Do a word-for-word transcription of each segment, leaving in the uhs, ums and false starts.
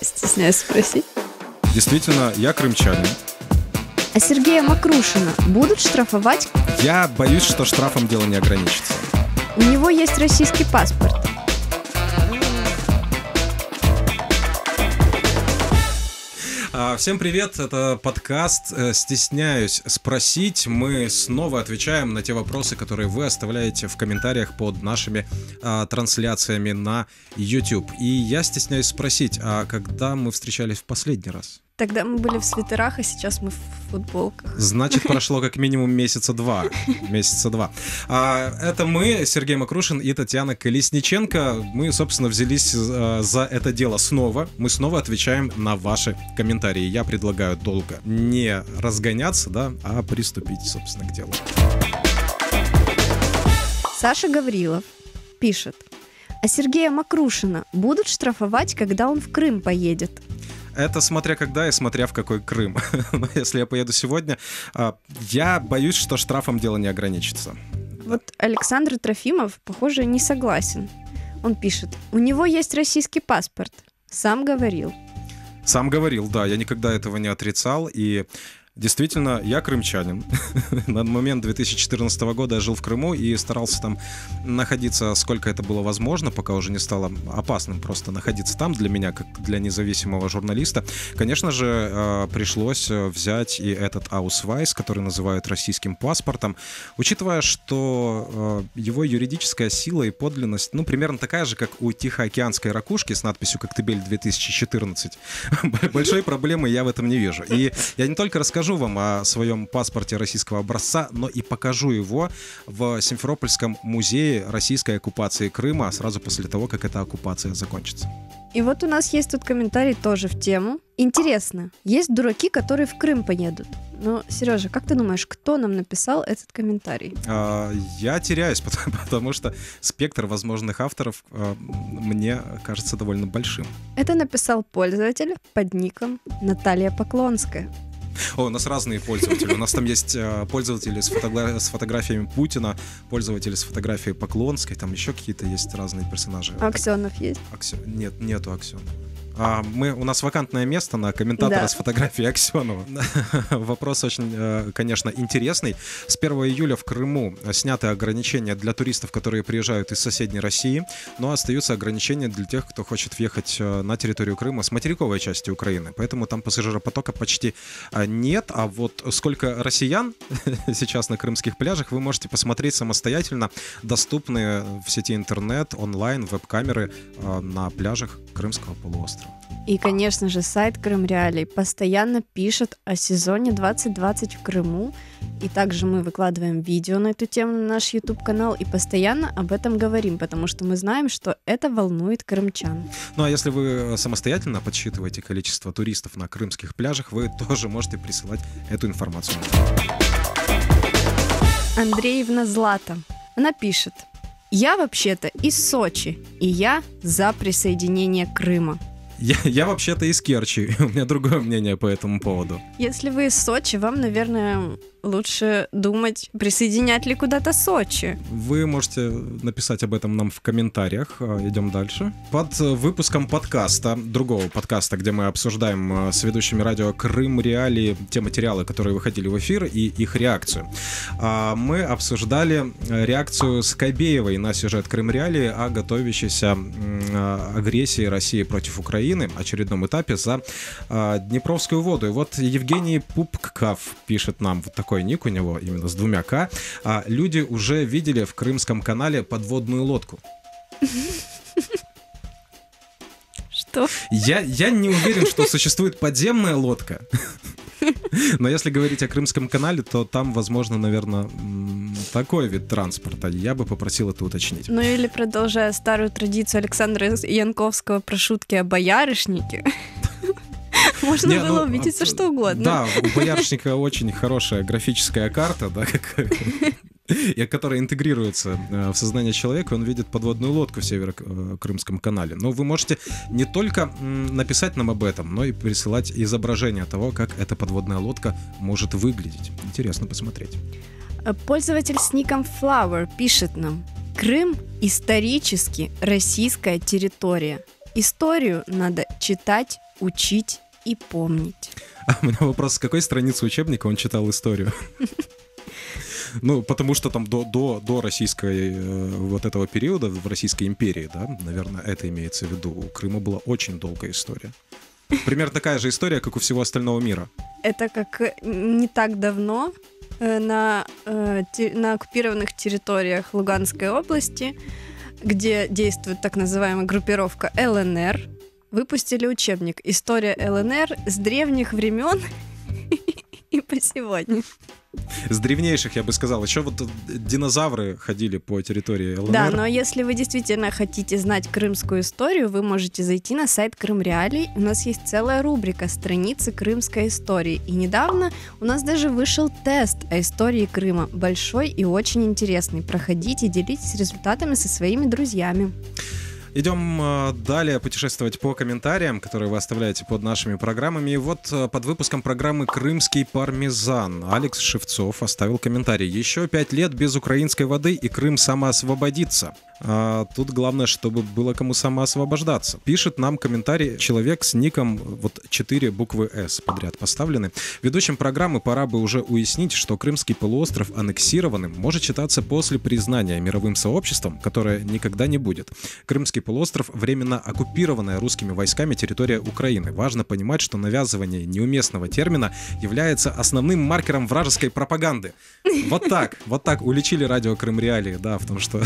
«Стесняюсь спросить». Действительно, я крымчанин. А Сергея Мокрушина будут штрафовать? Я боюсь, что штрафом дело не ограничится. У него есть российский паспорт. Всем привет, это подкаст «Стесняюсь спросить». Мы снова отвечаем на те вопросы, которые вы оставляете в комментариях под нашими а, трансляциями на YouTube. И я стесняюсь спросить, а когда мы встречались в последний раз? Тогда мы были в свитерах, а сейчас мы в футболках. Значит, прошло как минимум месяца два. Месяца два. А, это мы, Сергей Мокрушин и Татьяна Колесниченко. Мы, собственно, взялись за это дело снова. Мы снова отвечаем на ваши комментарии. Я предлагаю долго не разгоняться, да, а приступить, собственно, к делу. Саша Гаврилов пишет: а Сергея Мокрушина будут штрафовать, когда он в Крым поедет? Это смотря когда и смотря в какой Крым. Но если я поеду сегодня, я боюсь, что штрафом дело не ограничится. Вот Александр Трофимов, похоже, не согласен. Он пишет: у него есть российский паспорт. Сам говорил. Сам говорил, да, я никогда этого не отрицал, и действительно, я крымчанин. На момент две тысячи четырнадцатого года я жил в Крыму и старался там находиться, сколько это было возможно, пока уже не стало опасным просто находиться там для меня, как для независимого журналиста. Конечно же, пришлось взять и этот Ausweis, который называют российским паспортом, учитывая, что его юридическая сила и подлинность, ну, примерно такая же, как у тихоокеанской ракушки с надписью «Коктебель две тысячи четырнадцать». Большой проблемы я в этом не вижу. И я не только расскажу вам о своем паспорте российского образца, но и покажу его в Симферопольском музее российской оккупации Крыма сразу после того, как эта оккупация закончится. И вот у нас есть тут комментарий тоже в тему. Интересно, есть дураки, которые в Крым поедут. Но, Сережа, как ты думаешь, кто нам написал этот комментарий? А, я теряюсь, потому, потому что спектр возможных авторов а, мне кажется довольно большим. Это написал пользователь под ником Наталья Поклонская. О, у нас разные пользователи. У нас там есть э, пользователи с, фото... с фотографиями Путина, пользователи с фотографией Поклонской, там еще какие-то есть разные персонажи. Аксенов так... есть? Акс... Нет, нету Аксенова. А, мы... У нас вакантное место на комментатора, да, с фотографией Аксенова. Вопрос очень, конечно, интересный. С первого июля в Крыму сняты ограничения для туристов, которые приезжают из соседней России, но остаются ограничения для тех, кто хочет въехать на территорию Крыма с материковой части Украины. Поэтому там пассажиропотока почти нет. А вот сколько россиян сейчас на крымских пляжах, вы можете посмотреть самостоятельно. Доступны в сети интернет, онлайн, веб-камеры на пляжах Крымского полуострова. И, конечно же, сайт Крым Реалии постоянно пишет о сезоне двадцать двадцать в Крыму. И также мы выкладываем видео на эту тему на наш YouTube-канал и постоянно об этом говорим, потому что мы знаем, что это волнует крымчан. Ну а если вы самостоятельно подсчитываете количество туристов на крымских пляжах, вы тоже можете присылать эту информацию. Андреевна Злата. Она пишет: я вообще-то из Сочи, и я за присоединение Крыма. Я, я вообще-то из Керчи, у меня другое мнение по этому поводу. Если вы из Сочи, вам, наверное, лучше думать, присоединять ли куда-то Сочи. Вы можете написать об этом нам в комментариях. Идем дальше. Под выпуском подкаста, другого подкаста, где мы обсуждаем с ведущими радио Крым Реалии те материалы, которые выходили в эфир, и их реакцию. Мы обсуждали реакцию Скобеевой на сюжет Крым Реалии о готовящейся агрессии России против Украины, очередном этапе за Днепровскую воду. И вот Евгений Пупков пишет нам, вот такой ник у него, именно с двумя «к». А люди уже видели в Крымском канале подводную лодку. Что? Я, я не уверен, что существует подземная лодка. Но если говорить о Крымском канале, то там, возможно, наверное, такой вид транспорта. Я бы попросил это уточнить. Ну или продолжая старую традицию Александра Янковского про шутки о боярышнике. Можно не, было ну, убедиться, а, что угодно. Да, у боярышника очень хорошая графическая карта, да, как, которая интегрируется в сознание человека, он видит подводную лодку в Северо-Крымском канале. Но вы можете не только написать нам об этом, но и присылать изображение того, как эта подводная лодка может выглядеть. Интересно посмотреть. Пользователь с ником Flower пишет нам: Крым — исторически российская территория. Историю надо читать, учить и помнить. А у меня вопрос, с какой страницы учебника он читал историю? Ну, потому что там до, до, до российской э, вот этого периода, в Российской империи, да, наверное, это имеется в виду, у Крыма была очень долгая история. Примерно такая же история, как у всего остального мира. Это как не так давно э, на, э, те, на оккупированных территориях Луганской области, где действует так называемая группировка ЛНР, выпустили учебник «История ЛНР с древних времен и по сегодня». С древнейших, я бы сказал. Еще вот динозавры ходили по территории ЛНР. Да, но если вы действительно хотите знать крымскую историю, вы можете зайти на сайт Крым Реалии. У нас есть целая рубрика «Страницы крымской истории». И недавно у нас даже вышел тест о истории Крыма. Большой и очень интересный. Проходите, делитесь результатами со своими друзьями. Идем далее путешествовать по комментариям, которые вы оставляете под нашими программами. И вот под выпуском программы «Крымский пармезан» Алекс Шевцов оставил комментарий. «Еще пять лет без украинской воды, и Крым самоосвободится». А тут главное, чтобы было кому самоосвобождаться. Пишет нам комментарий человек с ником вот четыре буквы «С» подряд поставлены. Ведущим программы пора бы уже уяснить, что Крымский полуостров аннексированным может считаться после признания мировым сообществом, которое никогда не будет. Крымский полуостров временно оккупированная русскими войсками территория Украины. Важно понимать, что навязывание неуместного термина является основным маркером вражеской пропаганды. Вот так, вот так уличили радио Крым Реалии, да, в том, что...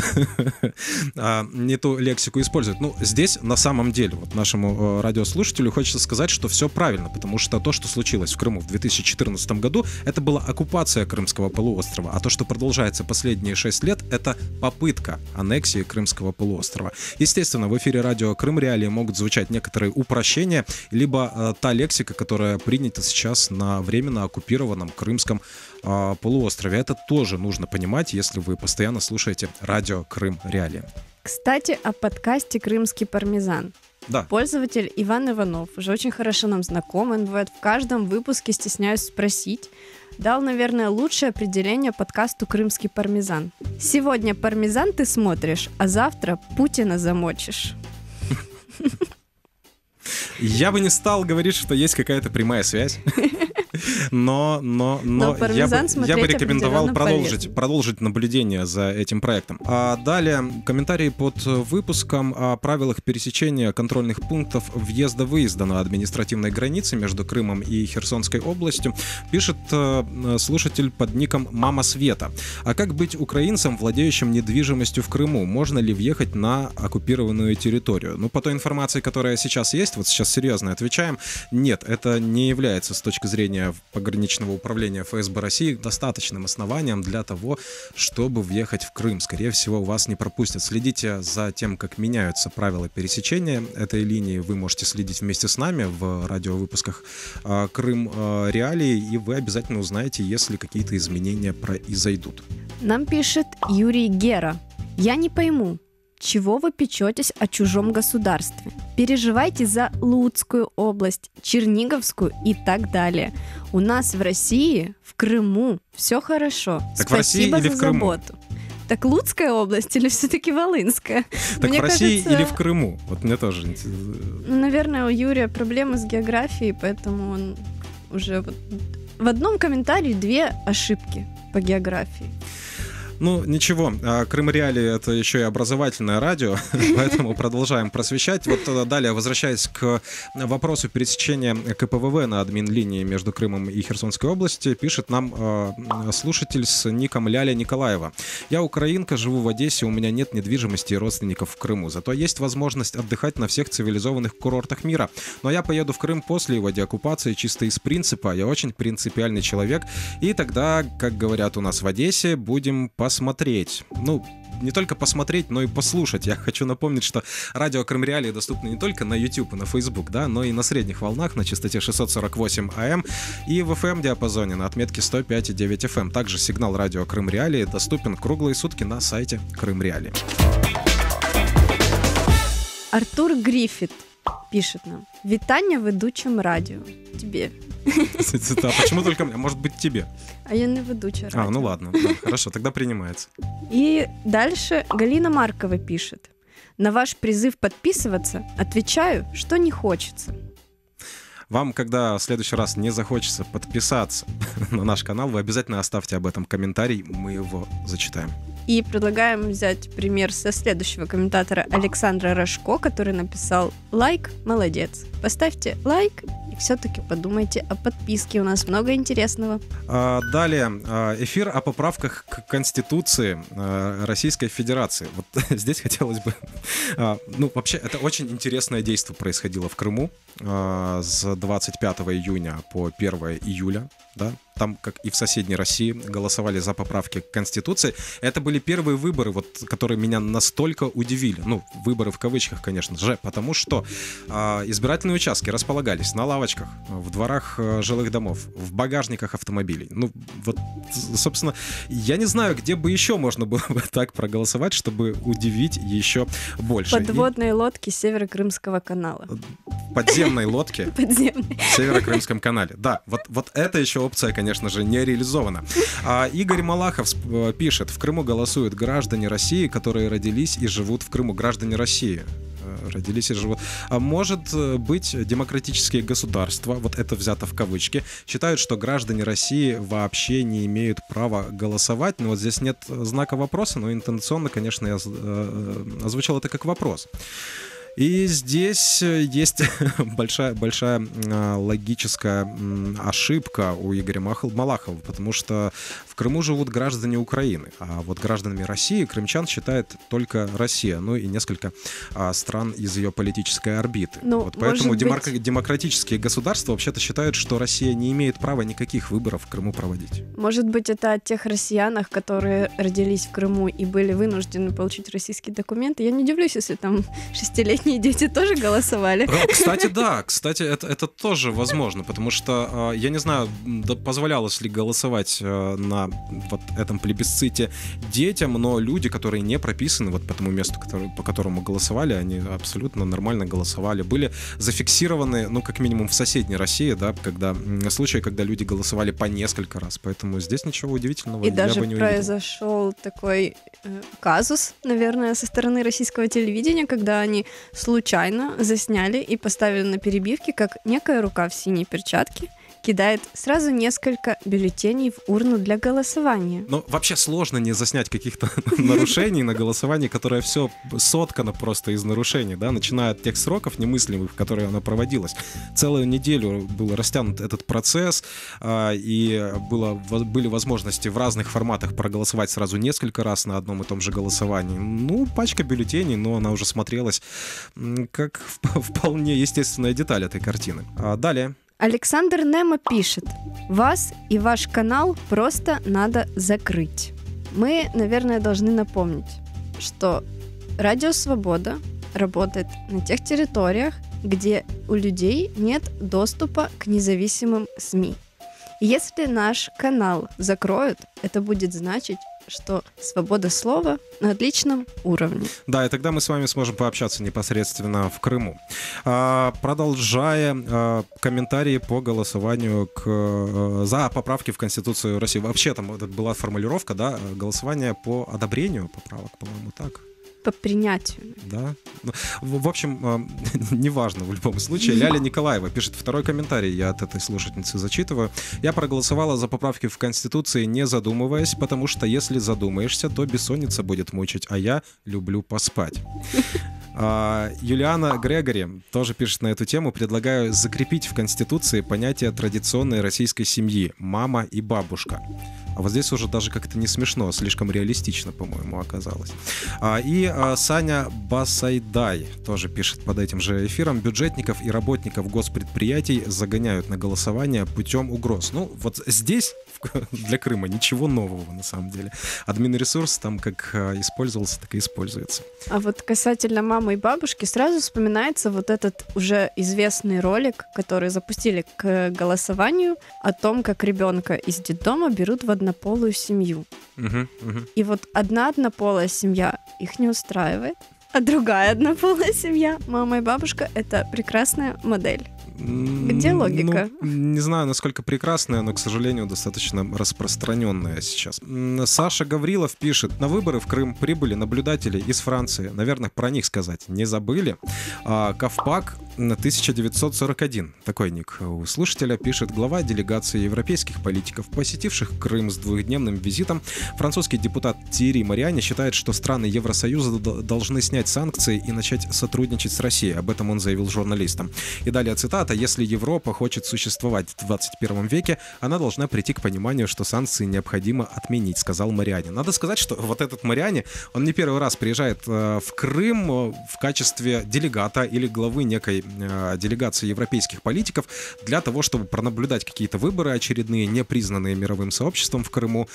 не ту лексику использовать. Ну, здесь на самом деле вот нашему радиослушателю хочется сказать, что все правильно, потому что то, что случилось в Крыму в две тысячи четырнадцатом году, это была оккупация Крымского полуострова, а то, что продолжается последние шесть лет, это попытка аннексии Крымского полуострова. Естественно, в эфире радио Крым Реалии могут звучать некоторые упрощения, либо э, та лексика, которая принята сейчас на временно оккупированном Крымском э, полуострове. Это тоже нужно понимать, если вы постоянно слушаете радио Крым Реалии. Кстати, о подкасте «Крымский пармезан». Да. Пользователь Иван Иванов, уже очень хорошо нам знаком, он бывает в каждом выпуске «Стесняюсь спросить», дал, наверное, лучшее определение подкасту «Крымский пармезан». «Сегодня пармезан ты смотришь, а завтра Путина замочишь». Я бы не стал говорить, что есть какая-то прямая связь. Но, но, но, но я, бы, я бы рекомендовал продолжить, продолжить наблюдение за этим проектом. А далее комментарии под выпуском о правилах пересечения контрольных пунктов въезда-выезда на административной границе между Крымом и Херсонской областью пишет слушатель под ником «Мама Света». А как быть украинцем, владеющим недвижимостью в Крыму? Можно ли въехать на оккупированную территорию? Ну, по той информации, которая сейчас есть, вот сейчас серьезно отвечаем, нет, это не является с точки зрения пограничного управления ФСБ России достаточным основанием для того, чтобы въехать в Крым. Скорее всего, вас не пропустят. Следите за тем, как меняются правила пересечения этой линии. Вы можете следить вместе с нами в радиовыпусках «Крым Реалии», и вы обязательно узнаете, если какие-то изменения произойдут. Нам пишет Юрий Гера. «Я не пойму, чего вы печетесь о чужом государстве? Переживайте за Луцкую область, Черниговскую и так далее. У нас в России, в Крыму, все хорошо. Так спасибо за заботу». Так Луцкая область или все-таки Волынская? Так мне в России кажется, или в Крыму? Вот мне тоже интересно. Наверное, у Юрия проблемы с географией, поэтому он уже... Вот... В одном комментарии две ошибки по географии. Ну, ничего, Крым Реалии — это еще и образовательное радио, поэтому продолжаем просвещать. Вот далее, возвращаясь к вопросу пересечения КПВВ на админлинии между Крымом и Херсонской областью, пишет нам э, слушатель с ником Ляля Николаева. «Я украинка, живу в Одессе, у меня нет недвижимости и родственников в Крыму, зато есть возможность отдыхать на всех цивилизованных курортах мира. Но я поеду в Крым после его деоккупации чисто из принципа, я очень принципиальный человек, и тогда, как говорят у нас в Одессе, будем по посмотреть». Ну, не только посмотреть, но и послушать. Я хочу напомнить, что радио Крым Реалии доступно не только на YouTube и на Facebook, да, но и на средних волнах на частоте шестьсот сорок восемь АМ и в эф эм-диапазоне на отметке сто пять и девять эф эм. Также сигнал радио Крым Реалии доступен круглые сутки на сайте Крым Реалии. Артур Гриффит пишет нам. «Витания ведучим радио». Тебе. Да, почему только мне? Может быть, тебе. А я не ведучая радио. А, ну ладно, да, хорошо, тогда принимается. И дальше Галина Маркова пишет. На ваш призыв подписываться отвечаю, что не хочется. Вам, когда в следующий раз не захочется подписаться на наш канал, вы обязательно оставьте об этом комментарий, мы его зачитаем. И предлагаем взять пример со следующего комментатора Александра Рожко, который написал: «Лайк, молодец». Поставьте лайк и все-таки подумайте о подписке, у нас много интересного. А, далее эфир о поправках к Конституции Российской Федерации. Вот здесь хотелось бы... Ну, вообще, это очень интересное действие происходило в Крыму с двадцать пятого июня по первое июля, да? Там, как и в соседней России, голосовали за поправки к Конституции. Это были первые выборы, вот, которые меня настолько удивили. Ну, выборы в кавычках, конечно же, потому что э, избирательные участки располагались на лавочках, в дворах э, жилых домов, в багажниках автомобилей. Ну, вот, собственно, я не знаю, где бы еще можно было бы так проголосовать, чтобы удивить еще больше. Подводные и... лодки Северо-Крымского канала. Подземные лодки в Северо-Крымском канале. Да, вот это еще опция, конечно, конечно же, не реализовано. А Игорь Малахов пишет: в Крыму голосуют граждане России, которые родились и живут в Крыму. Граждане России родились и живут. А может быть, демократические государства, вот это взято в кавычки, считают, что граждане России вообще не имеют права голосовать. Но вот здесь нет знака вопроса, но интенционно, конечно, я озвучил это как вопрос. И здесь есть большая, большая логическая ошибка у Игоря Малахова, потому что в Крыму живут граждане Украины, а вот гражданами России крымчан считает только Россия, ну и несколько стран из ее политической орбиты. Ну, вот поэтому демок... быть... демократические государства вообще-то считают, что Россия не имеет права никаких выборов в Крыму проводить. Может быть, это о тех россиянах, которые родились в Крыму и были вынуждены получить российские документы. Я не удивлюсь, если там шестилетние дети тоже голосовали. Кстати, да, кстати, это, это тоже возможно, потому что я не знаю, позволялось ли голосовать на вот этом плебисците детям, но люди, которые не прописаны вот по тому месту, который, по которому голосовали, они абсолютно нормально голосовали, были зафиксированы, ну, как минимум в соседней России, да, когда случаи, когда люди голосовали по несколько раз, поэтому здесь ничего удивительного я бы не увидел. И даже произошел такой э, казус, наверное, со стороны российского телевидения, когда они случайно засняли и поставили на перебивке, как некая рука в синей перчатке кидает сразу несколько бюллетеней в урну для голосования. Ну, вообще сложно не заснять каких-то нарушений на голосовании, которое все соткано просто из нарушений, да, начиная от тех сроков немыслимых, в которые она проводилась. Целую неделю был растянут этот процесс, и было, были возможности в разных форматах проголосовать сразу несколько раз на одном и том же голосовании. Ну, пачка бюллетеней, но она уже смотрелась как вполне естественная деталь этой картины. Далее. Александр Немо пишет: «Вас и ваш канал просто надо закрыть». Мы, наверное, должны напомнить, что Радио Свобода работает на тех территориях, где у людей нет доступа к независимым СМИ. Если наш канал закроют, это будет значить, что свобода слова на отличном уровне. Да, и тогда мы с вами сможем пообщаться непосредственно в Крыму. А, продолжая а, комментарии по голосованию к, а, за поправки в Конституцию России. Вообще там была формулировка, да, голосование по одобрению поправок, по-моему, так. По принятию. Да. В общем, неважно в любом случае. Ляля Николаева пишет второй комментарий, я от этой слушательницы зачитываю. Я проголосовала за поправки в Конституции, не задумываясь, потому что если задумаешься, то бессонница будет мучить, а я люблю поспать. Юлиана Грегори тоже пишет на эту тему. Предлагаю закрепить в Конституции понятие традиционной российской семьи «мама» и «бабушка». А вот здесь уже даже как-то не смешно, слишком реалистично, по-моему, оказалось. И Саня Басайдай тоже пишет под этим же эфиром. Бюджетников и работников госпредприятий загоняют на голосование путем угроз. Ну, вот здесь для Крыма ничего нового, на самом деле. Админресурс там как использовался, так и используется. А вот касательно мамы и бабушки сразу вспоминается вот этот уже известный ролик, который запустили к голосованию, о том, как ребенка из детдома берут в однополую семью. Uh-huh, uh-huh. И вот одна однополая семья их не устраивает, а другая однополая семья, мама и бабушка, это прекрасная модель. Где логика? Ну, не знаю, насколько прекрасная, но, к сожалению, достаточно распространенная сейчас. Саша Гаврилов пишет: на выборы в Крым прибыли наблюдатели из Франции. Наверное, про них сказать не забыли. Ковпак тысяча девятьсот сорок один. Такой ник у слушателя. Пишет: глава делегации европейских политиков, посетивших Крым с двухдневным визитом. Французский депутат Тьерри Мариани считает, что страны Евросоюза должны снять санкции и начать сотрудничать с Россией. Об этом он заявил журналистам. И далее цитата: «Если Европа хочет существовать в двадцать первом веке, она должна прийти к пониманию, что санкции необходимо отменить», — сказал Мариани. Надо сказать, что вот этот Мариани, он не первый раз приезжает в Крым в качестве делегата или главы некой делегации европейских политиков для того, чтобы пронаблюдать какие-то выборы очередные, не признанные мировым сообществом в Крыму,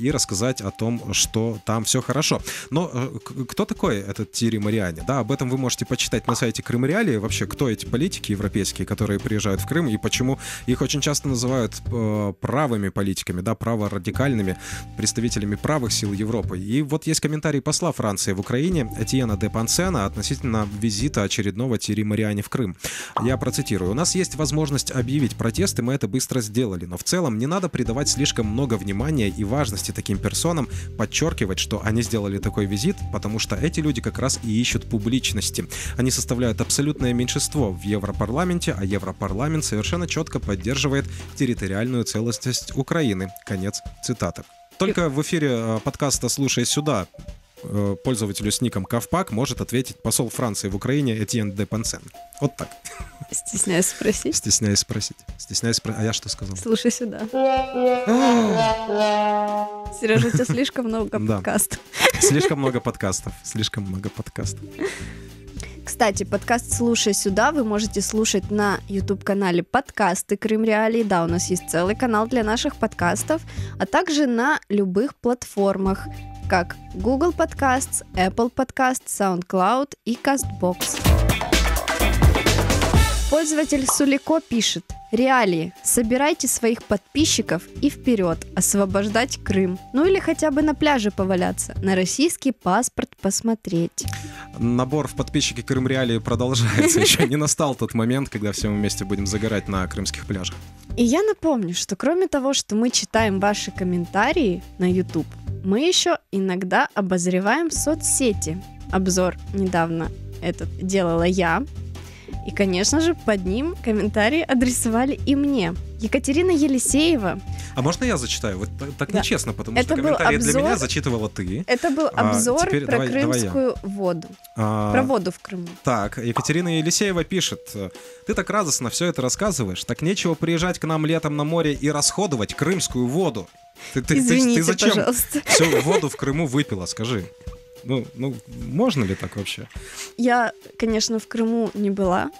и рассказать о том, что там все хорошо. Но кто такой этот Тьерри Мариани? Да, об этом вы можете почитать на сайте Крым Реалии. Вообще, кто эти политики европейские, которые приезжают в Крым, и почему их очень часто называют э, правыми политиками, да, праворадикальными, представителями правых сил Европы. И вот есть комментарий посла Франции в Украине Этьена де Понсена относительно визита очередного Тьерри Мариани в Крым. Я процитирую: «У нас есть возможность объявить протесты, мы это быстро сделали, но в целом не надо придавать слишком много внимания и важности таким персонам, подчеркивать, что они сделали такой визит, потому что эти люди как раз и ищут публичности. Они составляют абсолютное меньшинство в Европарламенте, а Европарламент совершенно четко поддерживает территориальную целостность Украины». Конец цитаты. Только в эфире подкаста «Слушай сюда» пользователю с ником Ковпак может ответить посол Франции в Украине Этьен де Понсен. Вот так. Стесняюсь спросить. Стесняюсь спросить. Стесняюсь спросить. А я что сказал? Слушай сюда. Сережа, у тебя слишком много подкастов. Слишком много подкастов. Слишком много подкастов. Кстати, подкаст «Слушай сюда» вы можете слушать на YouTube-канале «Подкасты Крым Реалии». Да, у нас есть целый канал для наших подкастов, а также на любых платформах, как Google Podcasts, Apple Podcasts, SoundCloud и CastBox. Пользователь Сулико пишет: «Реалии, собирайте своих подписчиков и вперед, освобождать Крым. Ну или хотя бы на пляже поваляться, на российский паспорт посмотреть». Набор в подписчики Крым Реалии продолжается. Еще не настал тот момент, когда все мы вместе будем загорать на крымских пляжах. И я напомню, что кроме того, что мы читаем ваши комментарии на YouTube, мы еще иногда обозреваем соцсети. Обзор недавно этот делала я. И, конечно же, под ним комментарии адресовали и мне. Екатерина Елисеева. А можно я зачитаю? Вот так да. Нечестно, потому это что комментарии обзор... для меня зачитывала ты. Это был обзор а, про давай, крымскую давай воду. А... Про воду в Крыму. Так, Екатерина Елисеева пишет: «Ты так радостно все это рассказываешь, так нечего приезжать к нам летом на море и расходовать крымскую воду. Ты, ты, Извините, ты, ты зачем пожалуйста. Всю воду в Крыму выпила, скажи». Ну, ну, можно ли так вообще? Я, конечно, в Крыму не была.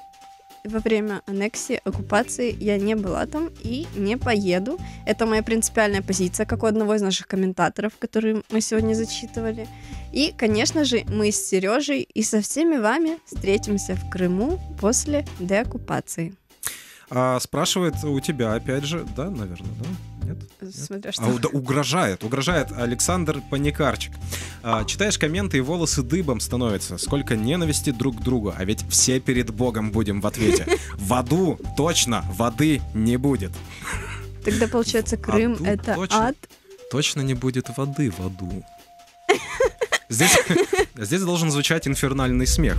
Во время аннексии, оккупации я не была там и не поеду. Это моя принципиальная позиция, как у одного из наших комментаторов, который мы сегодня зачитывали. И, конечно же, мы с Сережей и со всеми вами встретимся в Крыму после деоккупации. А спрашивает у тебя, опять же, да, наверное, да? Нет? Смотря что. А, да, угрожает, угрожает Александр Паникарчик. А, читаешь комменты, и волосы дыбом становятся. Сколько ненависти друг к другу, а ведь все перед Богом будем в ответе. В аду точно воды не будет. Тогда получается, Крым — это ад. Точно не будет воды в аду. Здесь, здесь должен звучать инфернальный смех.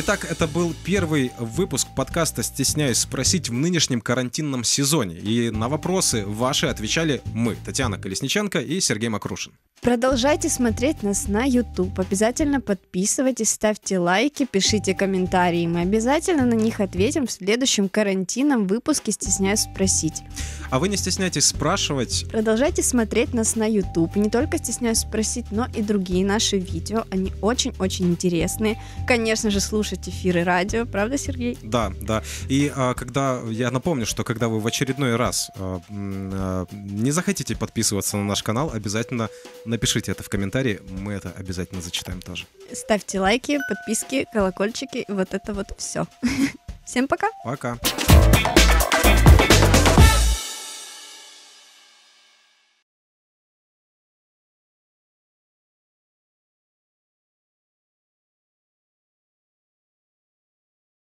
Итак, это был первый выпуск подкаста «Стесняюсь спросить» в нынешнем карантинном сезоне. И на вопросы ваши отвечали мы, Татьяна Колесниченко и Сергей Мокрушин. Продолжайте смотреть нас на YouTube. Обязательно подписывайтесь, ставьте лайки, пишите комментарии. Мы обязательно на них ответим в следующем карантинном выпуске «Стесняюсь спросить». А вы не стесняйтесь спрашивать. Продолжайте смотреть нас на YouTube. И не только «Стесняюсь спросить», но и другие наши видео. Они очень-очень интересные. Конечно же, слушайте эфиры радио, правда, Сергей? Да, да. И а, когда, я напомню, что когда вы в очередной раз а, а, не захотите подписываться на наш канал, обязательно напишите это в комментарии, мы это обязательно зачитаем тоже. Ставьте лайки, подписки, колокольчики, вот это вот все. Всем пока! Пока!